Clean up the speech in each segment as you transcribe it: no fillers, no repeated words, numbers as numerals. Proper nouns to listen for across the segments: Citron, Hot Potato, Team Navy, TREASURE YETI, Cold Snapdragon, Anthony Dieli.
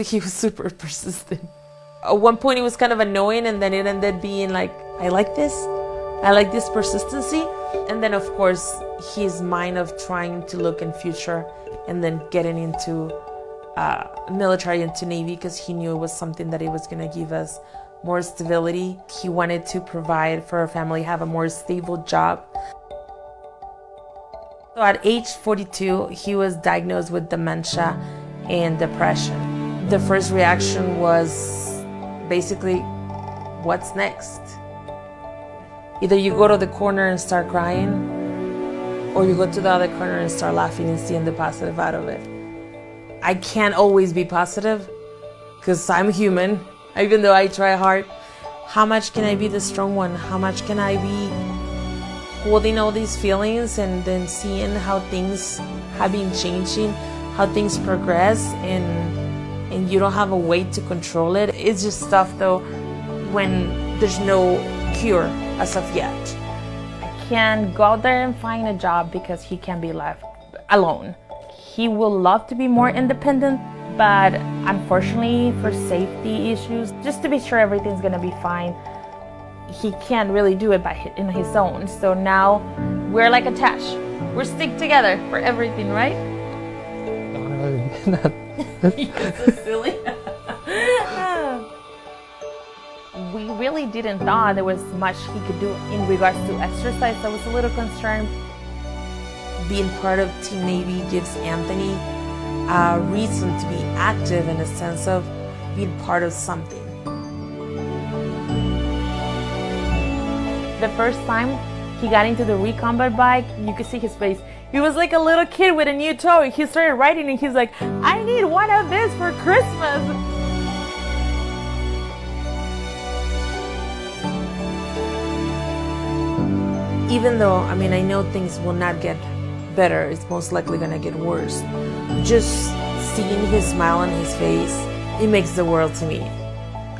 So he was super persistent. At one point it was kind of annoying, and then it ended being like, I like this persistency. And then of course his mind of trying to look in future and then getting into military, into Navy, because he knew it was something that it was going to give us more stability. He wanted to provide for our family, have a more stable job. So at age 42, he was diagnosed with dementia and depression. The first reaction was basically, what's next? Either you go to the corner and start crying, or you go to the other corner and start laughing and seeing the positive out of it. I can't always be positive, because I'm human, even though I try hard. How much can I be the strong one? How much can I be holding all these feelings and then seeing how things have been changing, how things progress, and you don't have a way to control it? It's just tough, though, when there's no cure as of yet. I can't go out there and find a job because he can't be left alone. He will love to be more independent, but unfortunately for safety issues, just to be sure everything's gonna be fine, he can't really do it by in his own. So now we're like attached. We're stick together for everything, right? You're so silly. We really didn't thought there was much he could do in regards to exercise. I was a little concerned. Being part of Team Navy gives Anthony a reason to be active, in a sense of being part of something. The first time he got into the recombat bike, you could see his face. He was like a little kid with a new toy. He started riding and he's like, I need one of this for Christmas. Even though, I mean, I know things will not get better, it's most likely gonna get worse. Just seeing his smile on his face, it makes the world to me.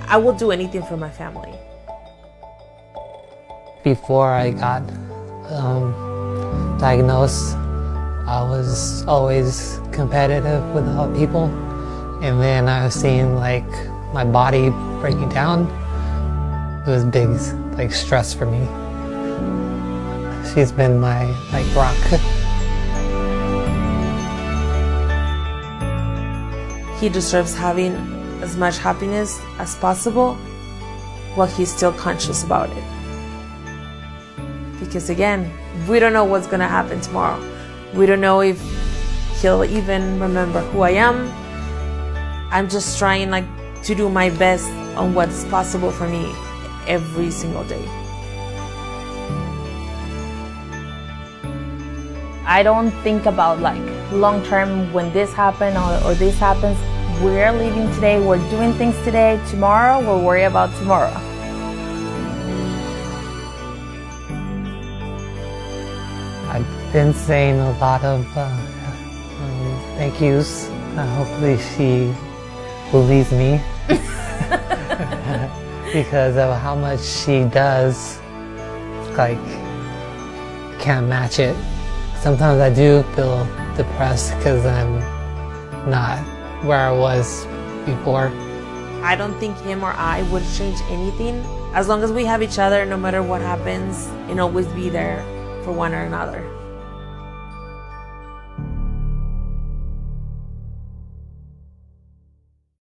I will do anything for my family. Before I got diagnosed, I was always competitive with other people, and then I was seeing like my body breaking down. It was big, like, stress for me. She's been my like rock. He deserves having as much happiness as possible while he's still conscious about it. Because again, we don't know what's gonna happen tomorrow. We don't know if he'll even remember who I am. I'm just trying like to do my best on what's possible for me every single day. I don't think about like long term, when this happens or this happens. We're living today, we're doing things today. Tomorrow, we'll worry about tomorrow. I've been saying a lot of thank yous. Hopefully she believes me because of how much she does. Like, can't match it. Sometimes I do feel depressed because I'm not where I was before. I don't think him or I would change anything. As long as we have each other, no matter what happens, and always be there for one or another.